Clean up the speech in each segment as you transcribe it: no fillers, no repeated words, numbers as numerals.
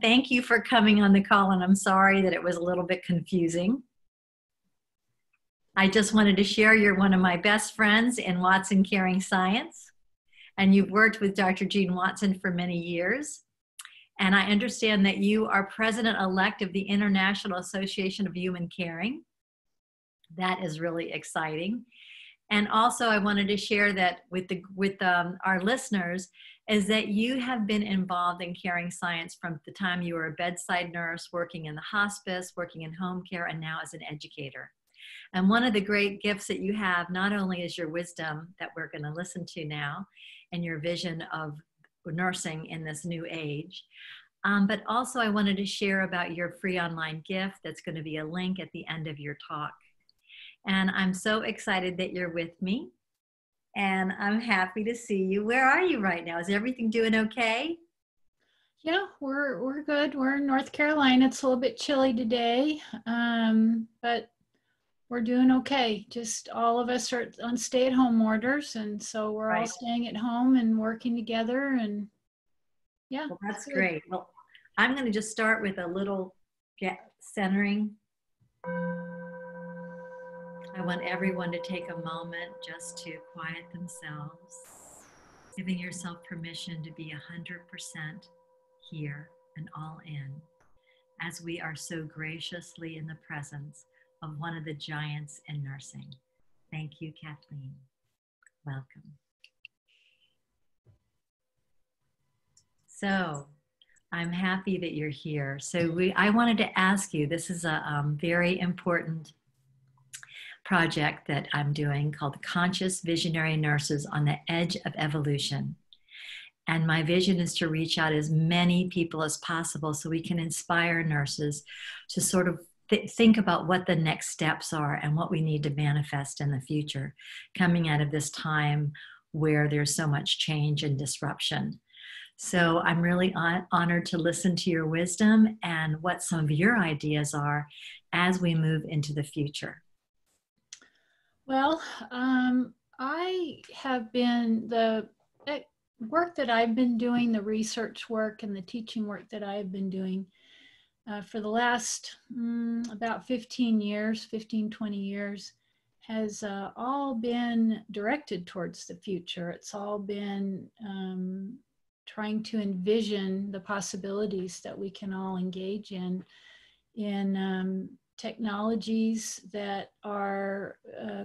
Thank you for coming on the call, and I'm sorry that it was a little bit confusing. I just wanted to share you're one of my best friends in Watson Caring Science, and you've worked with Dr. Jean Watson for many years. And I understand that you are president-elect of the International Association of Human Caring. That is really exciting. And also I wanted to share that with our listeners is that you have been involved in caring science from the time you were a bedside nurse, working in the hospice, working in home care, and now as an educator. And one of the great gifts that you have not only is your wisdom that we're going to listen to now and your vision of nursing in this new age, but also I wanted to share about your free online gift that's going to be a link at the end of your talk. And I'm so excited that you're with me, and I'm happy to see you. Where are you right now? Is everything doing okay? Yeah, we're good. We're in North Carolina. It's a little bit chilly today, but we're doing okay. Just all of us are on stay-at-home orders, and so we're all staying at home and working together, and yeah. Well, that's great. Well, I'm going to just start with a little centering. I want everyone to take a moment just to quiet themselves, giving yourself permission to be 100% here and all in, as we are so graciously in the presence of one of the giants in nursing. Thank you, Kathleen. Welcome. So, I'm happy that you're here. So I wanted to ask you, this is a very important project that I'm doing called Conscious Visionary Nurses on the Edge of Evolution. And my vision is to reach out as many people as possible so we can inspire nurses to sort of think about what the next steps are and what we need to manifest in the future, coming out of this time where there's so much change and disruption. So I'm really honored to listen to your wisdom and what some of your ideas are as we move into the future. Well, I have been, the work that I've been doing, the research work and the teaching work that I've been doing for the last about 20 years, has all been directed towards the future. It's all been trying to envision the possibilities that we can all engage in technologies that are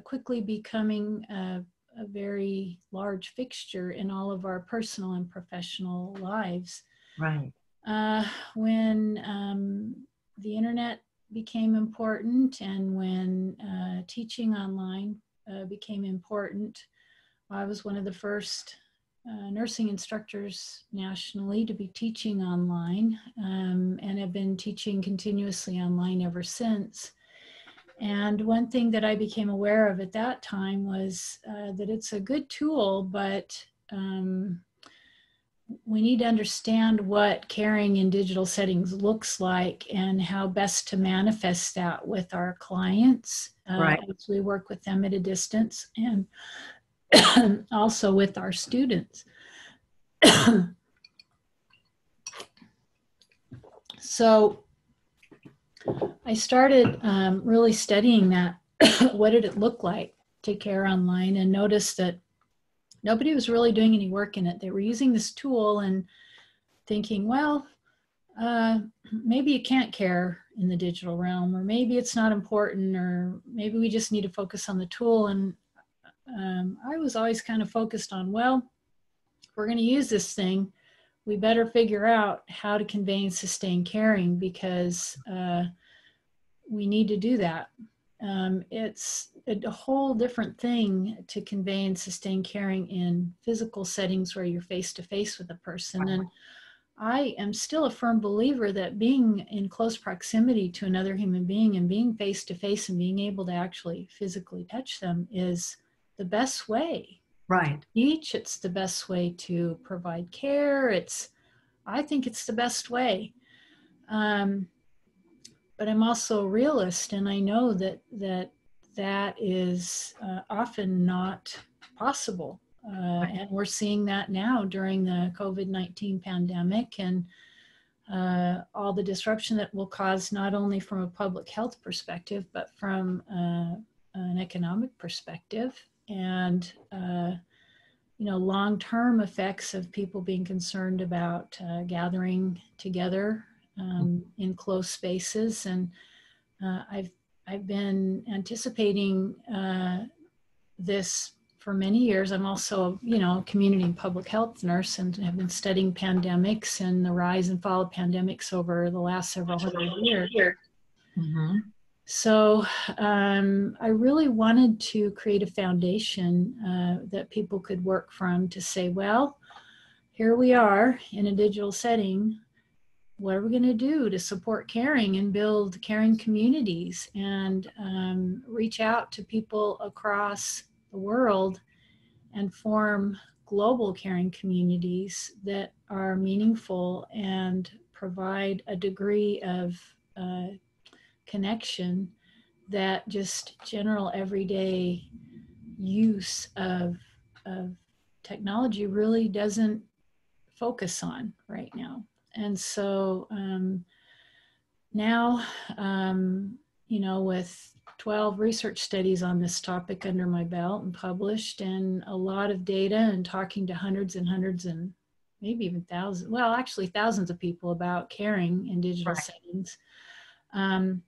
quickly becoming a very large fixture in all of our personal and professional lives. Right. When the internet became important, and when teaching online became important, I was one of the first nursing instructors nationally to be teaching online, and have been teaching continuously online ever since. And one thing that I became aware of at that time was that it's a good tool, but we need to understand what caring in digital settings looks like and how best to manifest that with our clients as we work with them at a distance, and also with our students. So I started really studying that. What did it look like to care online? And noticed that nobody was really doing any work in it. They were using this tool and thinking, well, maybe you can't care in the digital realm, or maybe it's not important, or maybe we just need to focus on the tool. And I was always kind of focused on, well, if we're going to use this thing, we better figure out how to convey and sustain caring, because we need to do that. It's a whole different thing to convey and sustain caring in physical settings where you're face to face with a person. And I am still a firm believer that being in close proximity to another human being and being face to face and being able to actually physically touch them is the best way. Right. It's the best way to provide care. I think it's the best way. But I'm also a realist, and I know that is often not possible. And we're seeing that now during the COVID-19 pandemic, and all the disruption that will cause, not only from a public health perspective, but from an economic perspective, and you know, long-term effects of people being concerned about gathering together in close spaces. And I've been anticipating this for many years. I'm also, you know, a community and public health nurse, and have been studying pandemics and the rise and fall of pandemics over the last several hundred years. Mm-hmm. So I really wanted to create a foundation that people could work from to say, well, here we are in a digital setting. What are we going to do to support caring and build caring communities, and reach out to people across the world and form global caring communities that are meaningful and provide a degree of connection that just general everyday use of technology really doesn't focus on right now. And so now, you know, with 12 research studies on this topic under my belt and published, and a lot of data, and talking to hundreds and hundreds and maybe even thousands, well, actually thousands of people about caring in digital [S2] Right. [S1] Settings,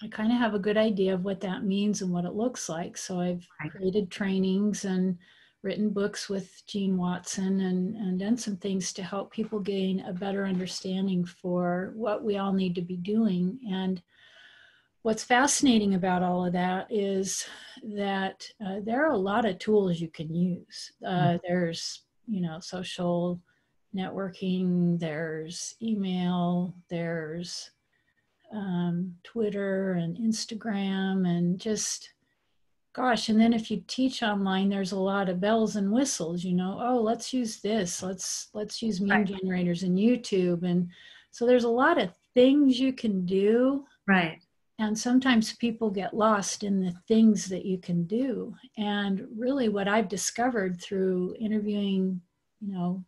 I kind of have a good idea of what that means and what it looks like. So I've created trainings and written books with Jean Watson, and done some things to help people gain a better understanding for what we all need to be doing. And what's fascinating about all of that is that there are a lot of tools you can use. There's, you know, social networking, there's email, there's Twitter and Instagram, and just, gosh, and then if you teach online, there's a lot of bells and whistles, you know, oh, let's use this, let's use meme generators and YouTube. And so there's a lot of things you can do. Right. And sometimes people get lost in the things that you can do. And really what I've discovered through interviewing, you know,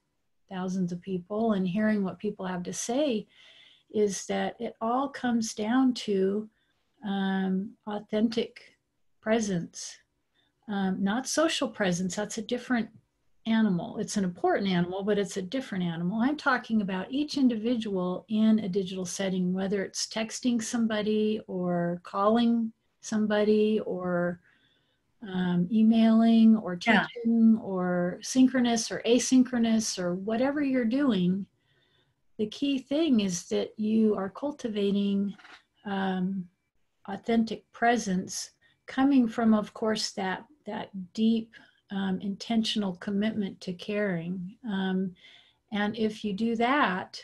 thousands of people and hearing what people have to say, is that it all comes down to authentic presence, not social presence. That's a different animal. It's an important animal, but it's a different animal. I'm talking about each individual in a digital setting, whether it's texting somebody or calling somebody or emailing or teaching or synchronous or asynchronous or whatever you're doing. The key thing is that you are cultivating authentic presence, coming from, of course, that deep intentional commitment to caring. And if you do that,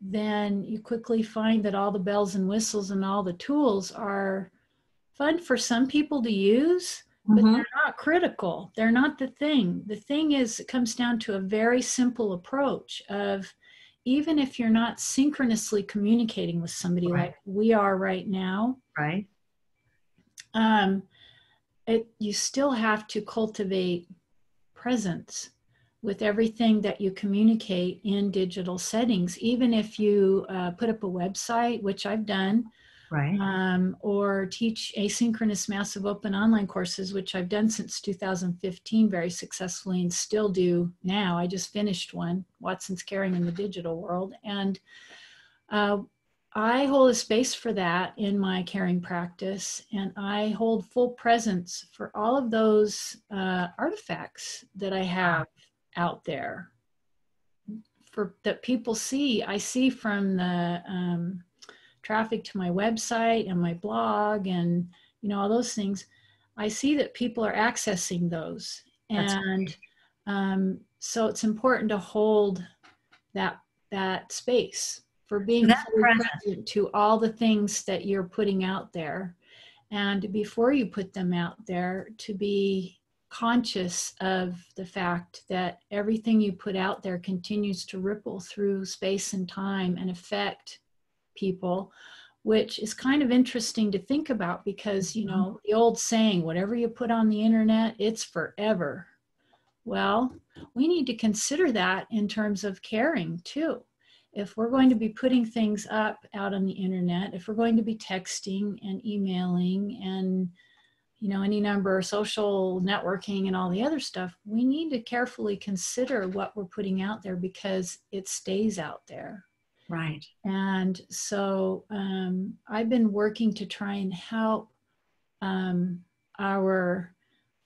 then you quickly find that all the bells and whistles and all the tools are fun for some people to use, but they're not critical. They're not the thing. The thing is, it comes down to a very simple approach of, even if you're not synchronously communicating with somebody like we are right now, you still have to cultivate presence with everything that you communicate in digital settings. Even if you put up a website, which I've done, or teach asynchronous massive open online courses, which I've done since 2015 very successfully and still do now. I just finished one, Watson's Caring in the Digital World. And I hold a space for that in my caring practice. And I hold full presence for all of those artifacts that I have out there for that people see. I see from the traffic to my website and my blog and, you know, all those things. I see that people are accessing those. And so it's important to hold that space for being present to all the things that you're putting out there. And before you put them out there, to be conscious of the fact that everything you put out there continues to ripple through space and time and affect people, which is kind of interesting to think about, because, you know, the old saying, whatever you put on the internet, it's forever. Well, we need to consider that in terms of caring too. if we're going to be putting things up out on the internet, if we're going to be texting and emailing and, you know, any number of social networking and all the other stuff, we need to carefully consider what we're putting out there because it stays out there. Right. And so I've been working to try and help our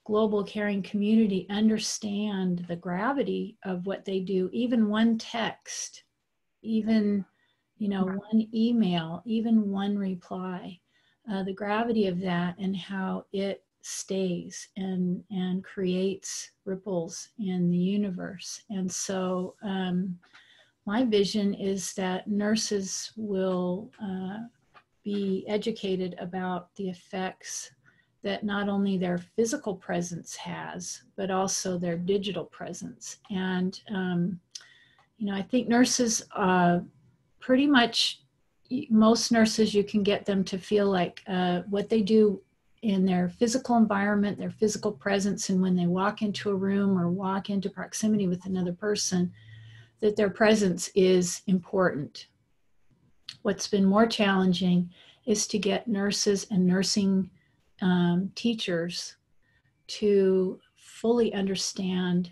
global caring community understand the gravity of what they do. Even one text, even, you know, one email, even one reply, the gravity of that and how it stays and creates ripples in the universe. And so my vision is that nurses will be educated about the effects that not only their physical presence has, but also their digital presence. And, you know, I think nurses pretty much, most nurses, you can get them to feel like what they do in their physical environment, their physical presence, and when they walk into a room or walk into proximity with another person, that their presence is important. What's been more challenging is to get nurses and nursing teachers to fully understand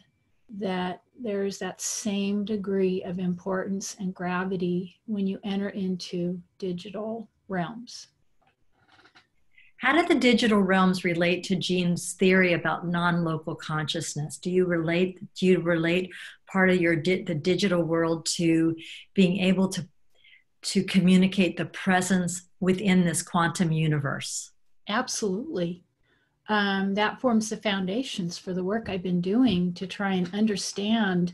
that there's that same degree of importance and gravity when you enter into digital realms. How did the digital realms relate to Jean's theory about non-local consciousness? Do you relate part of your the digital world to being able to communicate the presence within this quantum universe? Absolutely. That forms the foundations for the work I've been doing to try and understand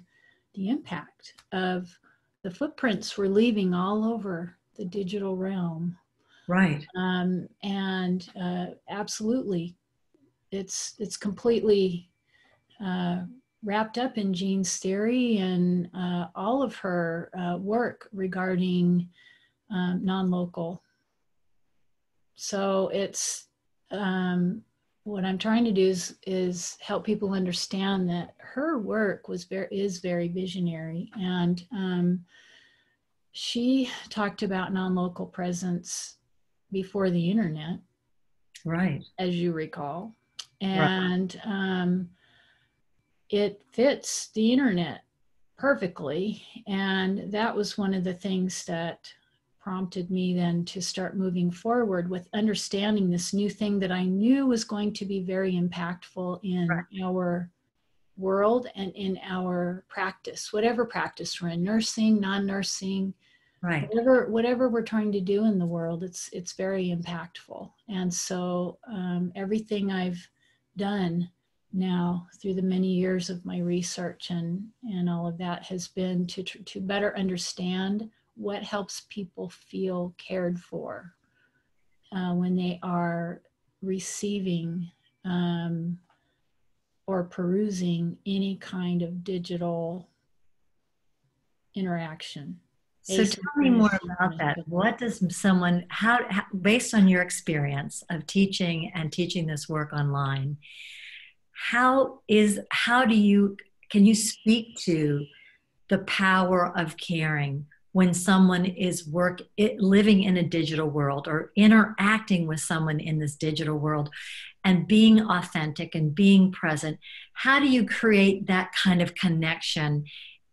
the impact of the footprints we're leaving all over the digital realm. Right. Absolutely, it's completely wrapped up in Jean's theory and all of her work regarding non-local. So it's what I'm trying to do is help people understand that her work is very visionary, and she talked about non-local presence before the internet, right? As you recall, and right. It fits the internet perfectly, and that was one of the things that prompted me then to start moving forward with understanding this new thing that I knew was going to be very impactful in right. our world and in our practice, whatever practice we're in, nursing, non-nursing, right? Whatever we're trying to do in the world, it's very impactful. And so everything I've done now through the many years of my research and all of that has been to better understand what helps people feel cared for when they are receiving or perusing any kind of digital interaction. So tell me more about that. What does someone, how based on your experience of teaching this work online, can you speak to the power of caring when someone is living in a digital world or interacting with someone in this digital world and being authentic and being present? How do you create that kind of connection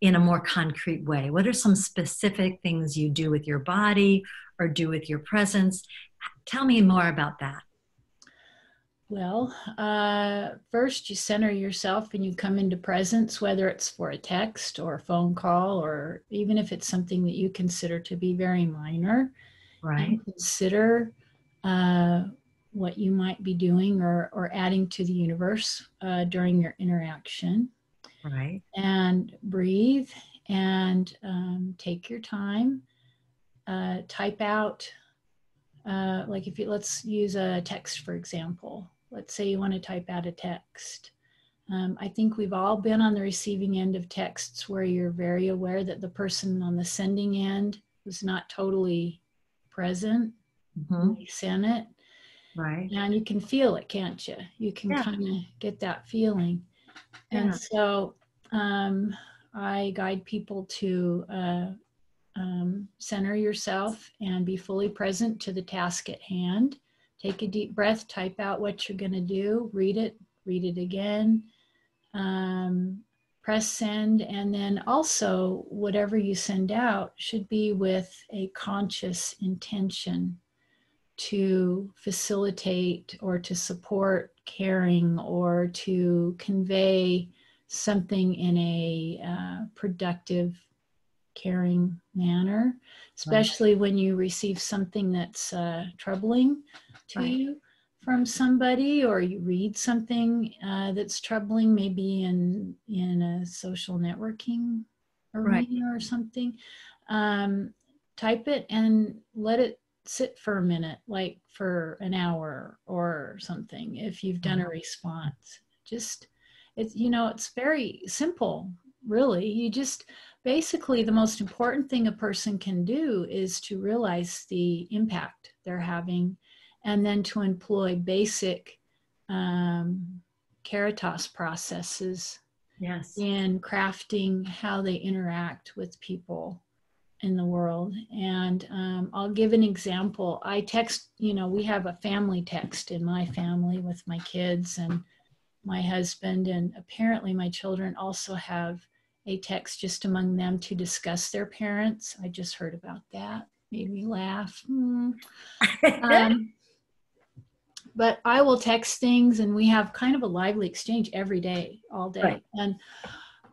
in a more concrete way? What are some specific things you do with your body or do with your presence? Tell me more about that. Well, first you center yourself and you come into presence, whether it's for a text or a phone call, or even if it's something that you consider to be very minor, right? And consider what you might be doing or adding to the universe during your interaction. Right. And breathe and take your time, type out, like let's use a text, for example. Let's say you want to type out a text. I think we've all been on the receiving end of texts where you're very aware that the person on the sending end was not totally present when they sent it. Right. And you can feel it, can't you? You can kind of get that feeling. And so I guide people to Center yourself and be fully present to the task at hand. Take a deep breath, type out what you're going to do, read it again, press send, and then also whatever you send out should be with a conscious intention to facilitate or to support caring or to convey something in a productive, caring manner, especially when you receive something that's troubling to you from somebody, or you read something that's troubling, maybe in a social networking arena or something. Type it and let it sit for a minute, like for an hour or something, if you've done a response. Just, it's, you know, it's very simple, really. You just, basically, the most important thing a person can do is to realize the impact they're having, and then to employ basic Caritas processes in crafting how they interact with people in the world. And I'll give an example. I text, you know, we have a family text in my family with my kids and my husband, and apparently my children also have a text just among them to discuss their parents. I just heard about that. Made me laugh. But I will text things, and we have kind of a lively exchange every day, all day. And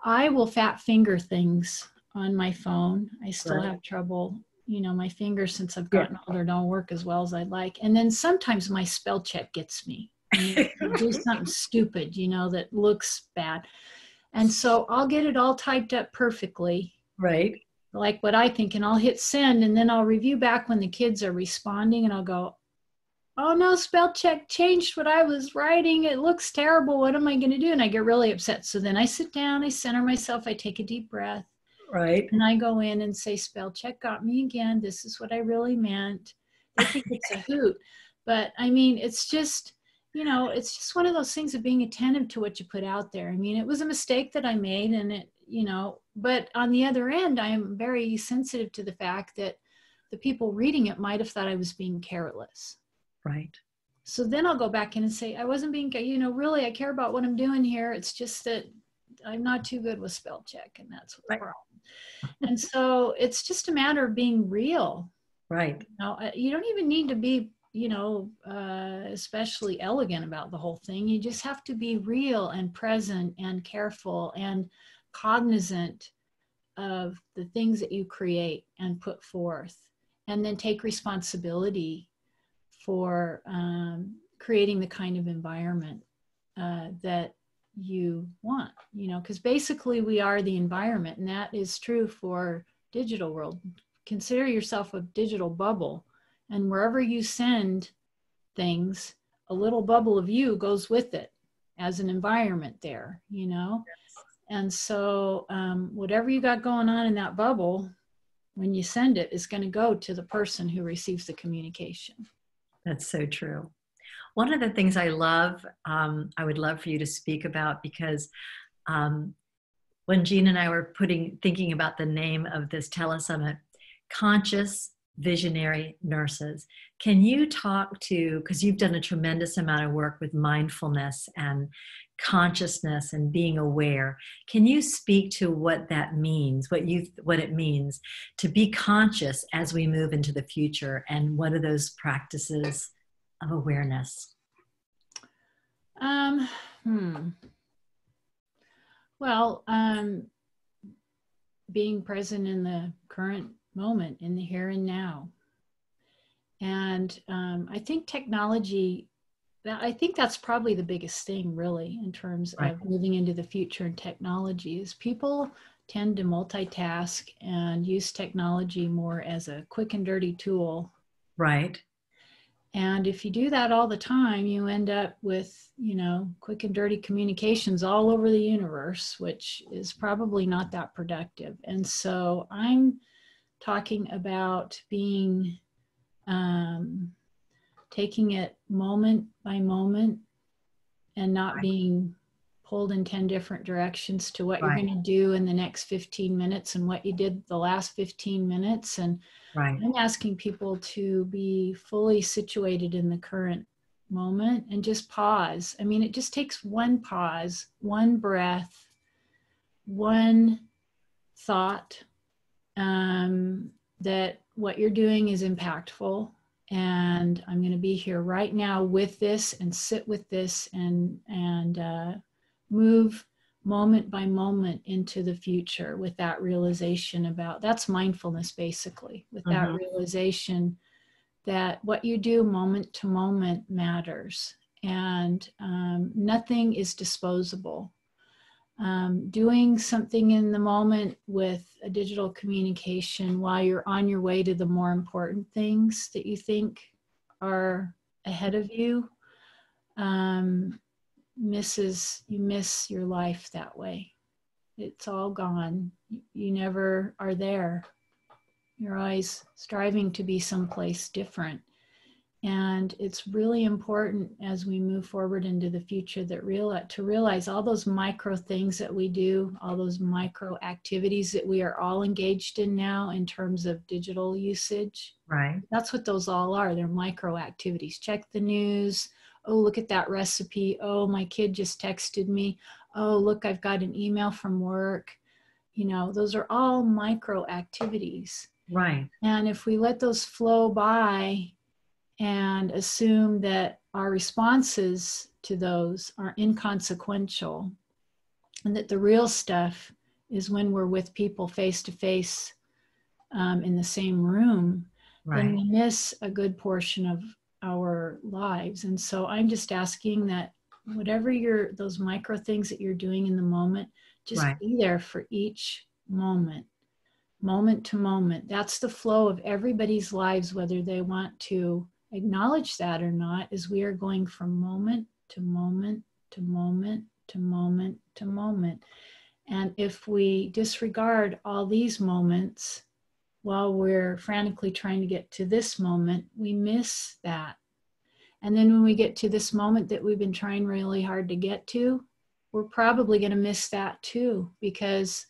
I will fat finger things on my phone. I still have trouble. You know, my fingers, since I've gotten older, don't work as well as I'd like. And then sometimes my spell check gets me. I do something stupid, you know, that looks bad. And so I'll get it all typed up perfectly. Like what I think, and I'll hit send, and then I'll review back when the kids are responding, and I'll go, oh no, spell check changed what I was writing. It looks terrible. What am I going to do? And I get really upset. So then I sit down, I center myself, I take a deep breath. And I go in and say, spell check got me again. This is what I really meant. I think it's a hoot. But I mean, it's just, you know, it's just one of those things of being attentive to what you put out there. I mean, it was a mistake that I made, and it, you know, but on the other end, I am very sensitive to the fact that the people reading it might have thought I was being careless. So then I'll go back in and say, I wasn't being, you know, really, I care about what I'm doing here. It's just that I'm not too good with spell check, and that's the problem. And so it's just a matter of being real. You know, you don't even need to be, you know, especially elegant about the whole thing. You just have to be real and present and careful and cognizant of the things that you create and put forth, and then take responsibility for creating the kind of environment that you want, you know, because basically we are the environment, and that is true for digital world. Consider yourself a digital bubble, and wherever you send things, a little bubble of you goes with it as an environment there, you know? And so whatever you got going on in that bubble, when you send it, is going to go to the person who receives the communication. That's so true. One of the things I love, I would love for you to speak about, because when Jean and I were thinking about the name of this telesummit, Conscious Visionary Nurses, can you talk to, because you've done a tremendous amount of work with mindfulness and consciousness and being aware, can you speak to what that means, what it means to be conscious as we move into the future, and what are those practices of awareness? Being present in the current moment, in the here and now. And I think technology, I think that's probably the biggest thing, really, in terms of moving into the future and technology, is people tend to multitask and use technology more as a quick and dirty tool. And if you do that all the time, you end up with, you know, quick and dirty communications all over the universe, which is probably not that productive. And so I'm talking about being, taking it moment by moment, and not being pulled in 10 different directions to what you're going to do in the next 15 minutes and what you did the last 15 minutes. And I'm asking people to be fully situated in the current moment and just pause. I mean, it just takes one pause, one breath, one thought that what you're doing is impactful. And I'm going to be here right now with this and sit with this and move moment by moment into the future with that realization about, that's mindfulness basically, with that realization that what you do moment to moment matters, and nothing is disposable. Doing something in the moment with a digital communication while you're on your way to the more important things that you think are ahead of you, you miss your life that way. It's all gone. You never are there. You're always striving to be someplace different. And it's really important as we move forward into the future that to realize all those micro things that we do, all those micro activities that we are all engaged in now in terms of digital usage. Right. That's what those all are. They're micro activities. Check the news. Oh, look at that recipe. Oh, my kid just texted me. Oh, look, I've got an email from work. You know, those are all micro activities. Right. And if we let those flow by and assume that our responses to those are inconsequential, and that the real stuff is when we're with people face to face in the same room, then we miss a good portion of our lives. And so I'm just asking that whatever those micro things that you're doing in the moment, just be there for each moment. Moment to moment. That's the flow of everybody's lives, whether they want to acknowledge that or not, is we are going from moment to moment to moment to moment to moment. And if we disregard all these moments while we're frantically trying to get to this moment, we miss that. And then when we get to this moment that we've been trying really hard to get to, we're probably going to miss that too, because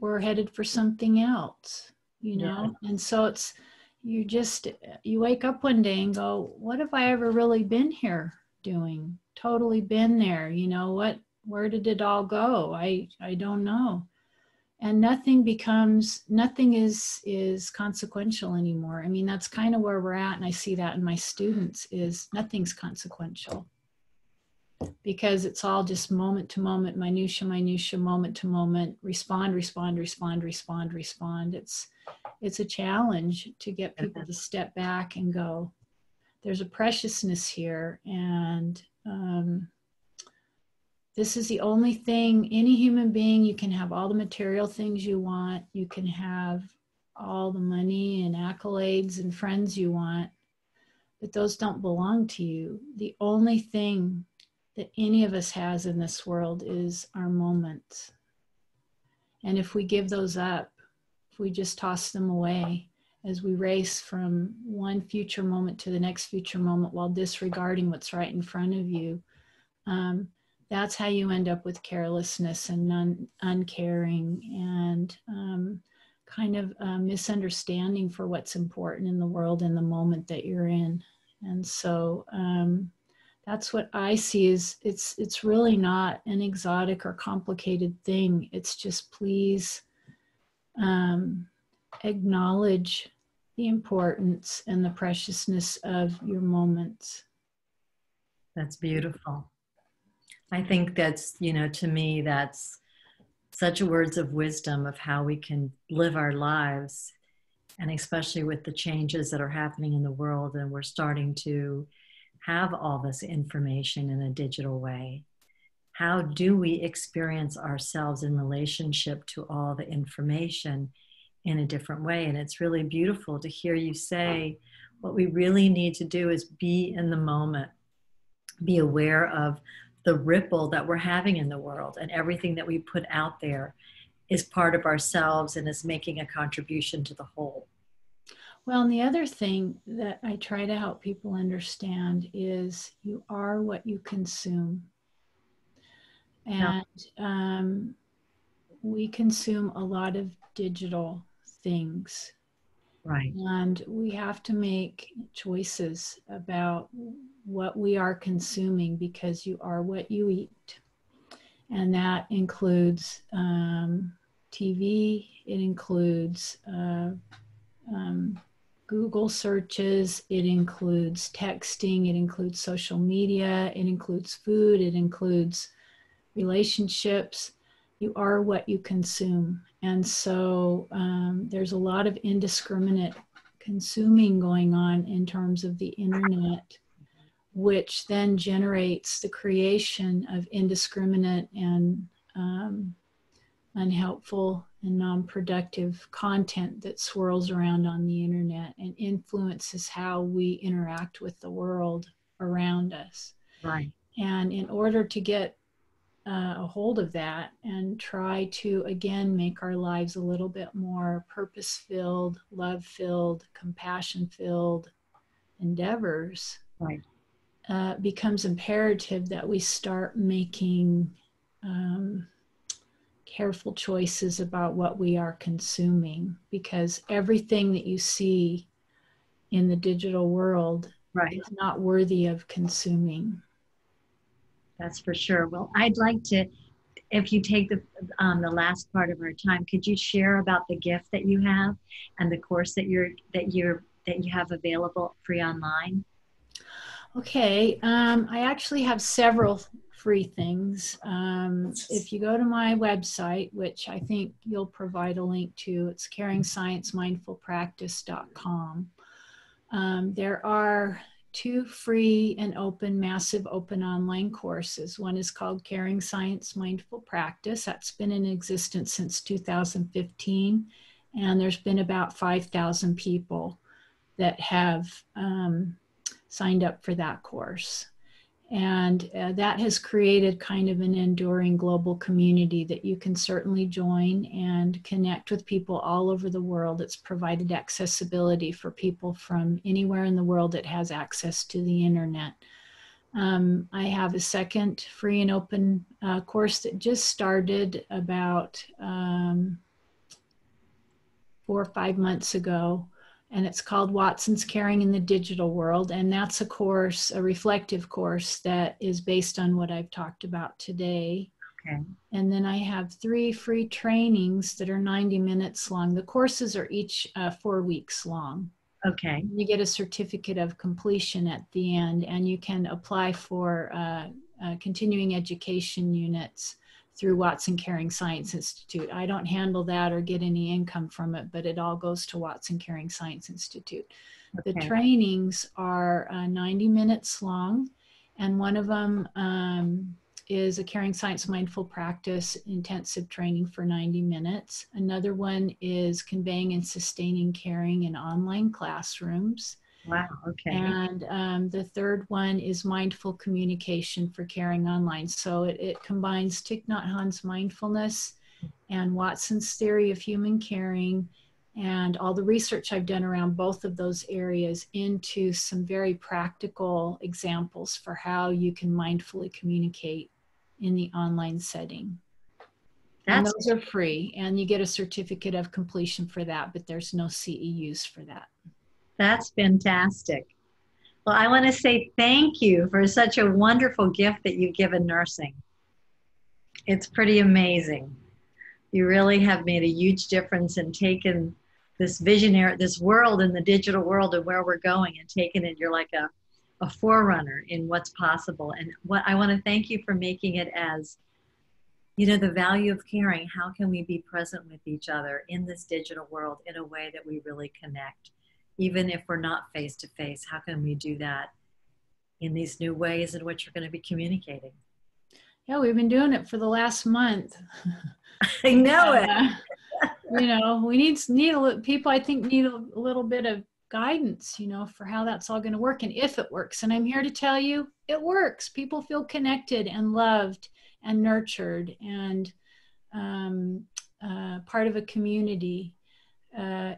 we're headed for something else, you know? And so it's, you wake up one day and go, what have I ever really been here doing? Totally been there. You know what, where did it all go? I don't know. And nothing is consequential anymore. I mean, that's kind of where we're at. And I see that in my students, is nothing's consequential, because it's all just moment to moment, minutia, moment to moment, respond. It's a challenge to get people to step back and go, there's a preciousness here. And this is the only thing, any human being, you can have all the material things you want. You can have all the money and accolades and friends you want, but those don't belong to you. The only thing that any of us has in this world is our moments. And if we give those up, if we just toss them away as we race from one future moment to the next future moment while disregarding what's right in front of you, that's how you end up with carelessness and uncaring and kind of a misunderstanding for what's important in the world and the moment that you're in. And so that's what I see, is it's really not an exotic or complicated thing. It's just, please acknowledge the importance and the preciousness of your moments. That's beautiful. I think that's, you know, to me, that's such words of wisdom of how we can live our lives, and especially with the changes that are happening in the world, and we're starting to have all this information in a digital way. How do we experience ourselves in relationship to all the information in a different way? And it's really beautiful to hear you say, what we really need to do is be in the moment, be aware of the ripple that we're having in the world, and everything that we put out there is part of ourselves and is making a contribution to the whole. Well, and the other thing that I try to help people understand is, you are what you consume. And we consume a lot of digital things. Right. And we have to make choices about what we are consuming, because you are what you eat. And that includes TV, it includes Google searches, it includes texting, it includes social media, it includes food, it includes relationships. You are what you consume. And so there's a lot of indiscriminate consuming going on in terms of the internet, which then generates the creation of indiscriminate and unhelpful and non-productive content that swirls around on the internet and influences how we interact with the world around us. Right. And in order to get a hold of that and try to, again, make our lives a little bit more purpose-filled, love-filled, compassion-filled endeavors, right, becomes imperative that we start making careful choices about what we are consuming, because everything that you see in the digital world, right, is not worthy of consuming. That's for sure. Well, I'd like to, if you take the last part of our time, could you share about the gift that you have and the course that you have available free online? Okay, I actually have several free things. If you go to my website, which I think you'll provide a link to, it's caringsciencemindfulpractice.com. There are 2 free and open, massive open online courses. One is called Caring Science Mindful Practice. That's been in existence since 2015. And there's been about 5,000 people that have signed up for that course. And that has created kind of an enduring global community that you can certainly join and connect with people all over the world. It's provided accessibility for people from anywhere in the world that has access to the internet. I have a second free and open course that just started about 4 or 5 months ago. And it's called Watson's Caring in the Digital World. And that's a course, a reflective course that is based on what I've talked about today. Okay. And then I have 3 free trainings that are 90 minutes long. The courses are each 4 weeks long. Okay. You get a certificate of completion at the end, and you can apply for continuing education units through Watson Caring Science Institute. I don't handle that or get any income from it, but it all goes to Watson Caring Science Institute. Okay. The trainings are 90 minutes long, and one of them is a Caring Science Mindful Practice intensive training for 90 minutes. Another one is Conveying and Sustaining Caring in Online Classrooms. Wow, okay. And the third one is Mindful Communication for Caring Online. So it combines Thich Nhat Hanh's mindfulness and Watson's theory of human caring and all the research I've done around both of those areas into some very practical examples for how you can mindfully communicate in the online setting. And those are free, and you get a certificate of completion for that, but there's no CEUs for that. That's fantastic. Well, I want to say thank you for such a wonderful gift that you've given nursing. It's pretty amazing. You really have made a huge difference and taken this visionary, this world in the digital world and where we're going, and taken it. You're like a forerunner in what's possible. And what I want to thank you for making it as, you know, the value of caring. How can we be present with each other in this digital world in a way that we really connect? Even if we're not face to face, how can we do that in these new ways in which we're going to be communicating? Yeah, we've been doing it for the last month. I know it. You know, we people, I think, need a little bit of guidance, you know, for how that's all going to work and if it works. And I'm here to tell you it works. People feel connected and loved and nurtured and part of a community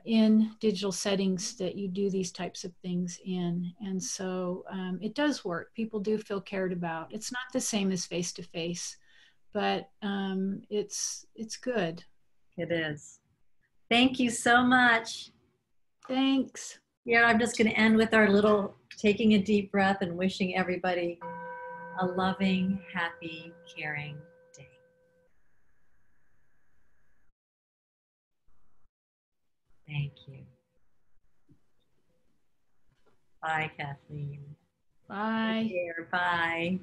in digital settings that you do these types of things in. And so it does work. People do feel cared about. It's not the same as face-to-face, but it's good. It is. Thank you so much. Thanks. Yeah, I'm just going to end with our little taking a deep breath and wishing everybody a loving, happy, caring day. Thank you. Bye, Kathleen. Bye. Take care. Bye.